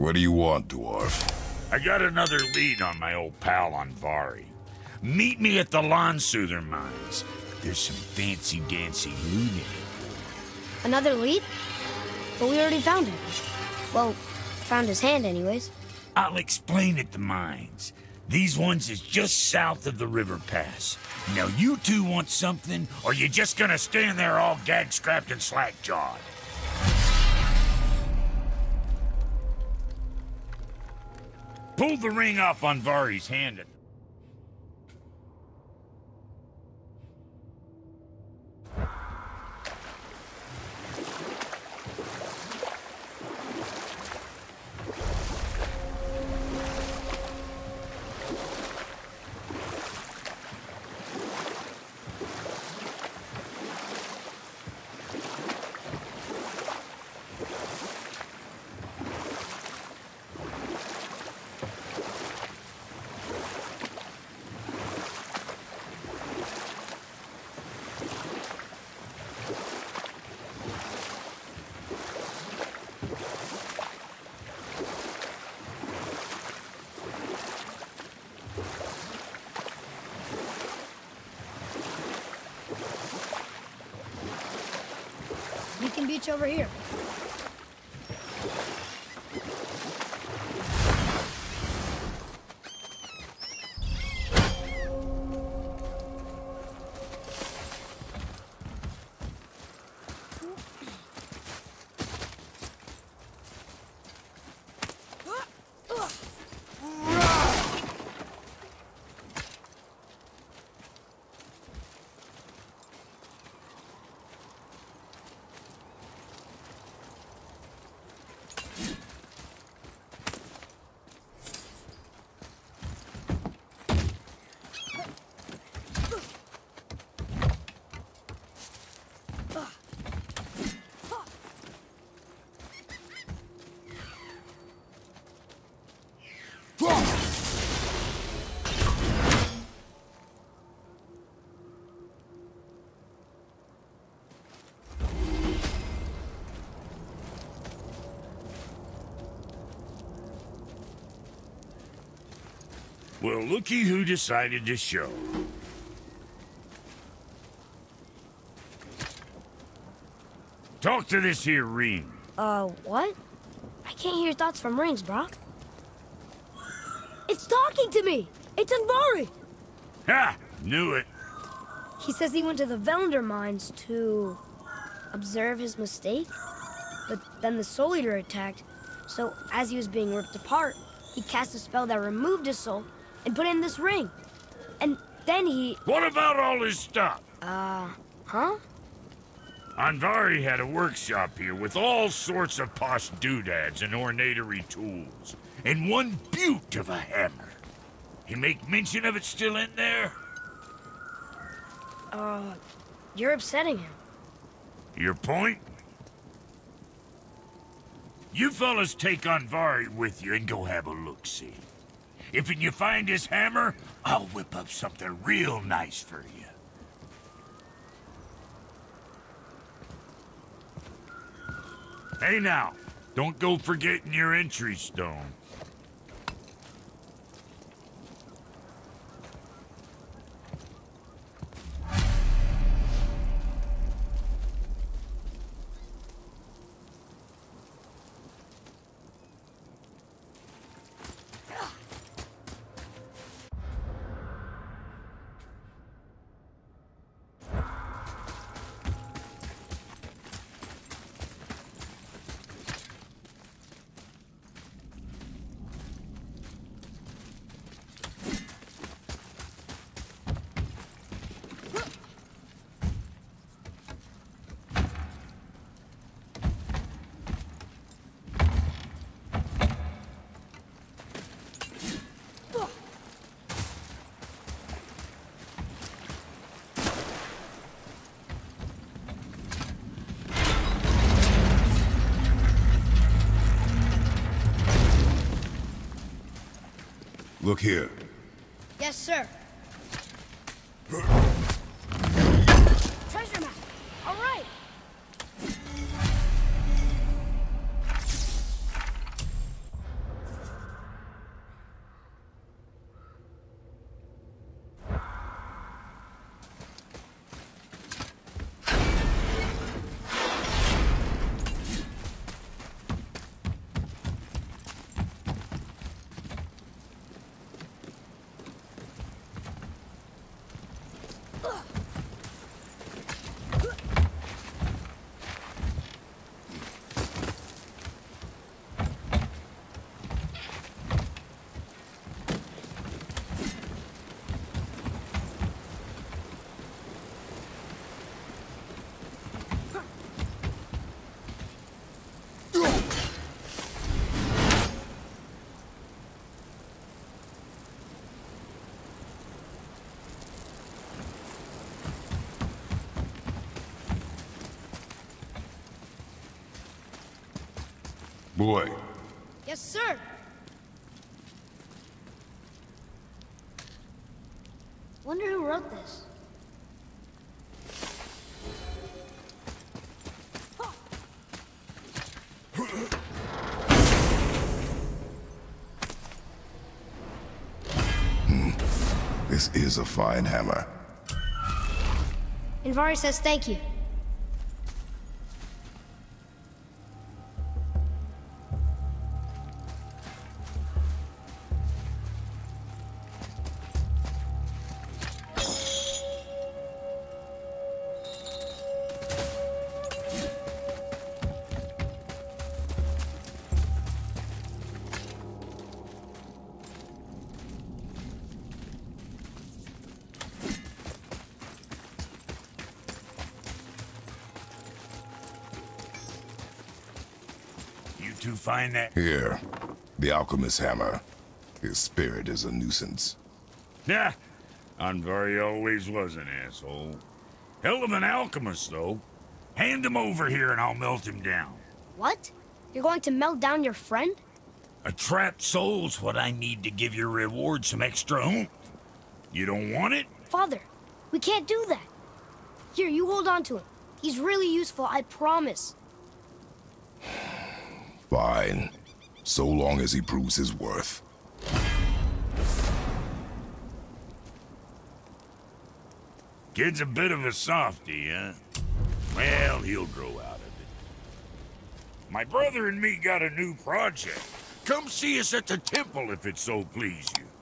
What do you want, Dwarf? I got another lead on my old pal, Andvari. Meet me at the Landsuther Mines. There's some fancy-dancy loot in it. Another lead? But we already found him. Well, found his hand anyways. I'll explain at the mines. These ones is just south of the river pass. Now you two want something, or you just gonna stand there all gag-scrapped and slack-jawed? Pull the ring off on Vari's hand. Beach over here. Well, looky who decided to show. Talk to this here ring. What? I can't hear thoughts from rings, Brok. It's talking to me! It's Unbari! Ha! Knew it. He says he went to the Velender mines to observe his mistake, but then the Soul Eater attacked, so as he was being ripped apart, he cast a spell that removed his soul and put in this ring. And then he... What about all his stuff? Huh? Andvari had a workshop here with all sorts of posh doodads and ornatory tools. And one beaut of a hammer. You make mention of it still in there? You're upsetting him. Your point? You fellas take Andvari with you and go have a look-see. If you find his hammer, I'll whip up something real nice for you. Hey now, don't go forgetting your entry stone. Look here. Yes, sir. Treasure map. All right. Boy. Yes, sir. Wonder who wrote this. This is a fine hammer. Andvari says thank you. To find that here, the alchemist's hammer. His spirit is a nuisance. Yeah, Andvari always was an asshole. Hell of an alchemist, though. Hand him over here and I'll melt him down. What? You're going to melt down your friend? A trapped soul's what I need to give your reward some extra oomph. You don't want it? Father, we can't do that. Here, you hold on to him. He's really useful, I promise. Fine, so long as he proves his worth. Kid's a bit of a softy, huh? Well, he'll grow out of it. My brother and me got a new project. Come see us at the temple if it so please you.